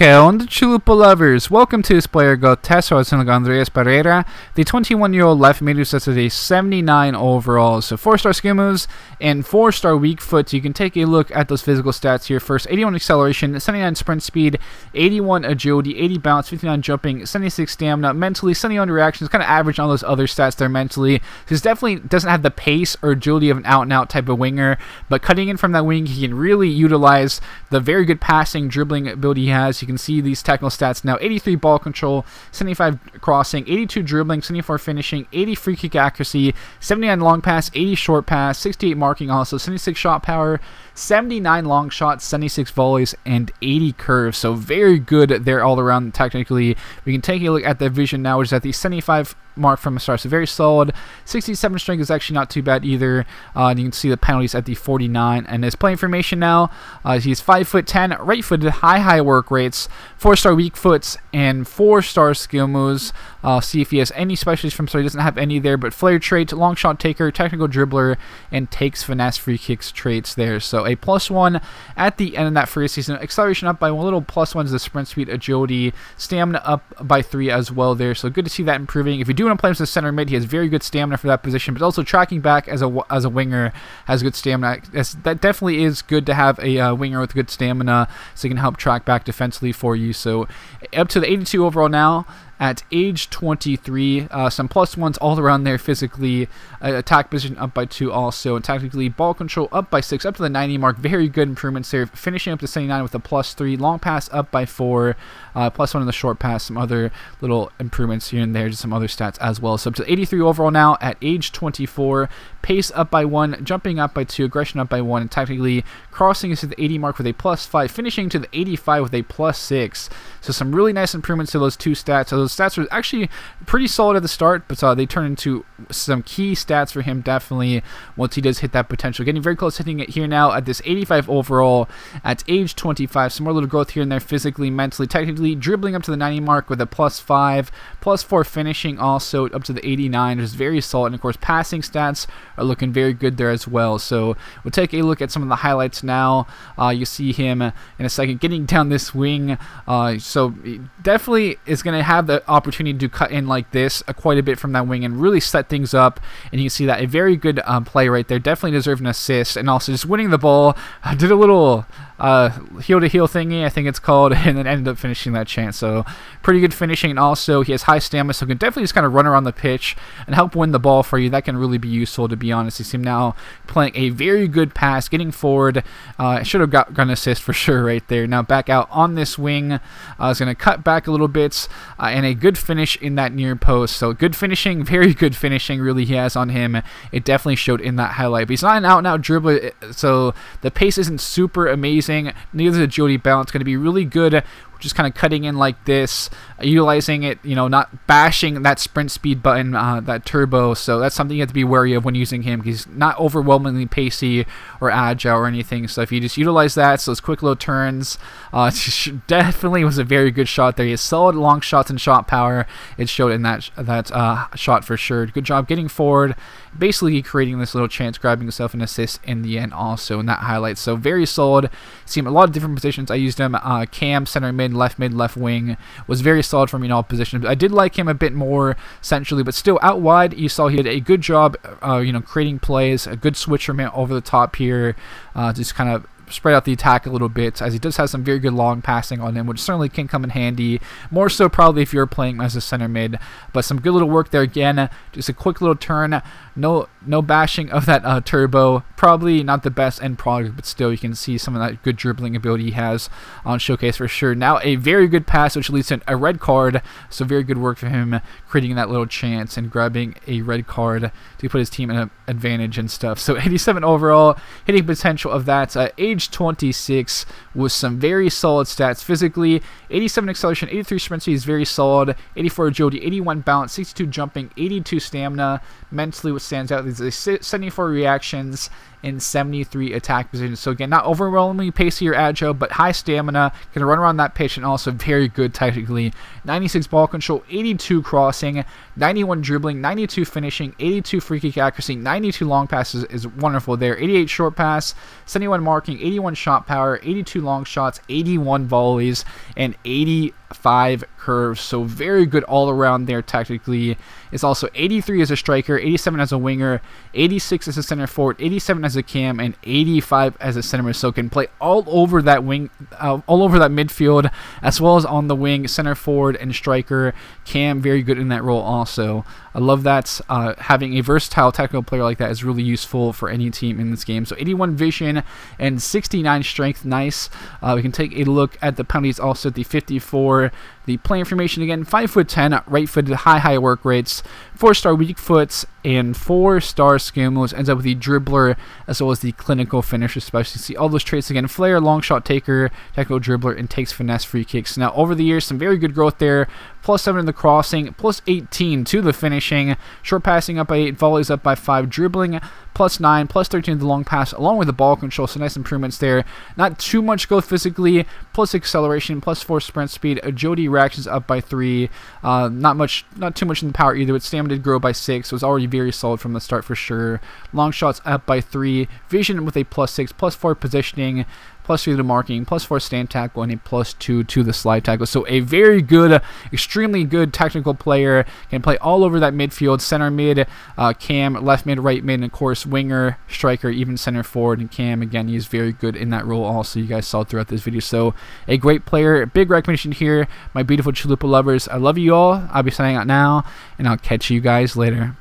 Onda Chalupa lovers, welcome to this player go test. So it's Andreas Pereira, the 21-year-old left mid who sets at a 79 overall. So 4-star skill moves and 4-star weak foot. So you can take a look at those physical stats here first. 81 acceleration, 79 sprint speed, 81 agility, 80 bounce, 59 jumping, 76 stamina. Mentally, 71 reactions, kind of average on those other stats there mentally. So he definitely doesn't have the pace or agility of an out-and-out type of winger, but cutting in from that wing, he can really utilize the very good passing, dribbling ability he has. You can see these technical stats now: 83 ball control, 75 crossing, 82 dribbling, 74 finishing, 80 free kick accuracy, 79 long pass, 80 short pass, 68 marking also, 76 shot power, 79 long shots, 76 volleys, and 80 curves. So very good there all around technically. We can take a look at the vision now, which is at the 75 mark from a star, so very solid. 67 strength is actually not too bad either. And you can see the penalties at the 49. And his play information now, he's 5'10", right-footed, high work rates, 4-star weak foots, and 4-star skill moves. See if he has any specialties from so he doesn't have any there, but flare trait, long shot taker, technical dribbler, and takes finesse free kicks traits there. So a +1 at the end of that first season. Acceleration up by one, little +1 is the sprint speed, agility, stamina up by 3 as well there. So good to see that improving. If you do want to play him as a center mid, he has very good stamina for that position, but also tracking back as a winger has good stamina. That definitely is good to have a winger with good stamina, so he can help track back defensively for you. So up to the 82 overall now at age 23. Some +1s all around there physically. Attack position up by 2 also, and tactically ball control up by 6, up to the 90 mark. Very good improvements there, finishing up to 79 with a +3. Long pass up by 4, +1 in the short pass. Some other little improvements here and there, just some other stats as well. So up to 83 overall now at age 24. Pace up by 1, jumping up by 2, aggression up by 1, and tactically crossing is to the 80 mark with a +5, finishing to the 85 with a +6. So some really nice improvements to those two stats. So those stats were actually pretty solid at the start, but they turn into some key stats for him definitely once he does hit that potential. Getting very close, hitting it here now at this 85 overall at age 25. Some more little growth here and there physically, mentally, technically, dribbling up to the 90 mark with a +5, +4 finishing also up to the 89, which is very solid. And of course, passing stats are looking very good there as well. So we'll take a look at some of the highlights now. You see him in a second getting down this wing. So definitely is going to have the opportunity to cut in like this quite a bit from that wing and really set things up. And you can see that a very good play right there. Definitely deserved an assist, and also just winning the ball. Did a little heel-to-heel thingy, I think it's called, and then ended up finishing that chance. So pretty good finishing, and also he has high stamina, so he can definitely just kind of run around the pitch and help win the ball for you. That can really be useful, to be honest. You see him now playing a very good pass, getting forward. Should have got an assist for sure right there. Now back out on this wing. Is going to cut back a little bit, and a good finish in that near post. So good finishing, very good finishing really he has on him. It definitely showed in that highlight. But he's not an out-and-out dribbler, so the pace isn't super amazing. Neither is agility balance. Going to be really good just kind of cutting in like this, utilizing it, you know, not bashing that sprint speed button, that turbo. So that's something you have to be wary of when using him, because he's not overwhelmingly pacey or agile or anything. So if you just utilize that, so those quick low turns, definitely was a very good shot there. He has solid long shots and shot power. It showed in that shot for sure. Good job getting forward, basically creating this little chance, grabbing himself an assist in the end also in that highlight. So very solid. See him a lot of different positions. I used him cam, center mid, left wing. Was very solid from, you know, all positions. I did like him a bit more centrally, but still out wide, you saw he did a good job, you know, creating plays, a good switch from him over the top here, just kind of spread out the attack a little bit, as he does have some very good long passing on him, which certainly can come in handy, more so probably if you're playing as a center mid. But some good little work there again, just a quick little turn, no bashing of that turbo. Probably not the best end product, but still you can see some of that good dribbling ability he has on showcase for sure. Now a very good pass, which leads to a red card, so very good work for him, creating that little chance and grabbing a red card to put his team in an advantage and stuff. So 87 overall, hitting potential of that age 26 with some very solid stats physically. 87 acceleration, 83 sprint speed is very solid, 84 agility, 81 balance, 62 jumping, 82 stamina. Mentally what stands out is the 74 reactions in 73 attack positions. So again, not overwhelmingly pacey or agile, but high stamina, can run around that pitch, and also very good technically. 96 ball control, 82 crossing, 91 dribbling, 92 finishing, 82 free kick accuracy, 92 long passes is wonderful there, 88 short pass, 71 marking, 81 shot power, 82 long shots, 81 volleys, and 85 curves. So very good all around there technically. It's also 83 as a striker, 87 as a winger, 86 as a center forward, 87 as a cam, and 85 as a center. So can play all over that wing, all over that midfield, as well as on the wing, center forward and striker. Cam very good in that role also. I love that having a versatile technical player like that is really useful for any team in this game. So 81 vision and 69 strength, nice. We can take a look at the penalties also at the 54. The playing information again, 5'10", right-footed, high work rates, 4-star weak foots, and 4-star skills. Ends up with the dribbler as well as the clinical finisher. Especially see all those traits again: flair, long shot taker, technical dribbler, and takes finesse free kicks. Now over the years, some very good growth there. +7 in the crossing, +18 to the finishing, short passing up by 8, volleys up by 5, dribbling +9, +13 to the long pass, along with the ball control. So nice improvements there. Not too much growth physically, +acceleration, +4 sprint speed, agility reactions up by 3. Not too much in the power either, but stamina did grow by 6. So it was already very solid from the start for sure. Long shots up by 3, vision with a +6, +4 positioning, +3 to the marking, +4 stand tackle, and a +2 to the slide tackle. So a very good, extremely good technical player. Can play all over that midfield, center mid, cam, left mid, right mid, and of course winger, striker, even center forward and cam. Again, he's very good in that role also, you guys saw throughout this video. So a great player, big recommendation here. My beautiful Chalupa lovers, I love you all. I'll be signing out now, and I'll catch you guys later.